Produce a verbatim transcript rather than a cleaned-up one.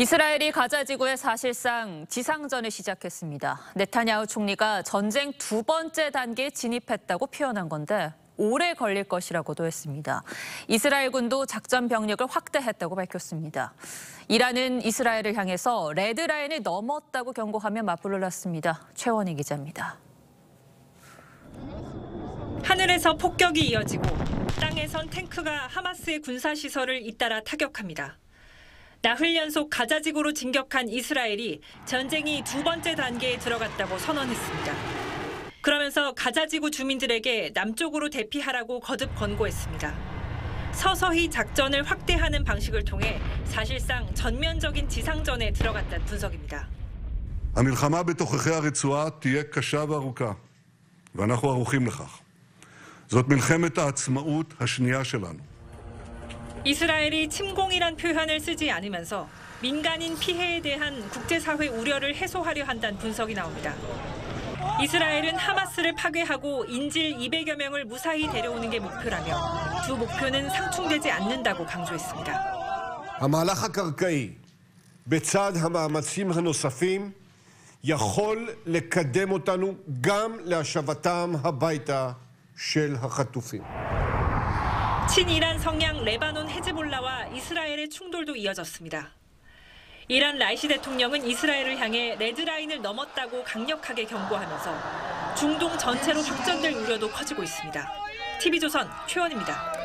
이스라엘이 가자지구에 사실상 지상전을 시작했습니다. 네타냐후 총리가 전쟁 두 번째 단계에 진입했다고 표현한 건데 오래 걸릴 것이라고도 했습니다. 이스라엘군도 작전 병력을 확대했다고 밝혔습니다. 이란은 이스라엘을 향해서 레드라인을 넘었다고 경고하며 맞불을 놨습니다. 최원희 기자입니다. 하늘에서 폭격이 이어지고 땅에선 탱크가 하마스의 군사시설을 잇따라 타격합니다. 나흘 연속 가자지구로 진격한 이스라엘이 전쟁이 두 번째 단계에 들어갔다고 선언했습니다. 그러면서 가자지구 주민들에게 남쪽으로 대피하라고 거듭 권고했습니다. 서서히 작전을 확대하는 방식을 통해 사실상 전면적인 지상전에 들어갔다는 분석입니다. המלחמה בתוככי הרצועה תהיה קשה וארוכה, ואנחנו ערוכים לכך. זאת מלחמת העצמאות השנייה שלנו. 이스라엘이 침공이란 표현을 쓰지 않으면서 민간인 피해에 대한 국제사회 우려를 해소하려 한다는 분석이 나옵니다. 이스라엘은 하마스를 파괴하고 인질 이백여 명을 무사히 데려오는 게 목표라며 두 목표는 상충되지 않는다고 강조했습니다. המהלך הקרקעי בצד המאמצים הנוספים יכול לקדם אותנו גם להשבתם הביתה של החטופים. 친이란 성향 레바논 헤즈볼라와 이스라엘의 충돌도 이어졌습니다. 이란 라이시 대통령은 이스라엘을 향해 레드라인을 넘었다고 강력하게 경고하면서 중동 전체로 확전될 우려도 커지고 있습니다. 티비조선 최원희입니다.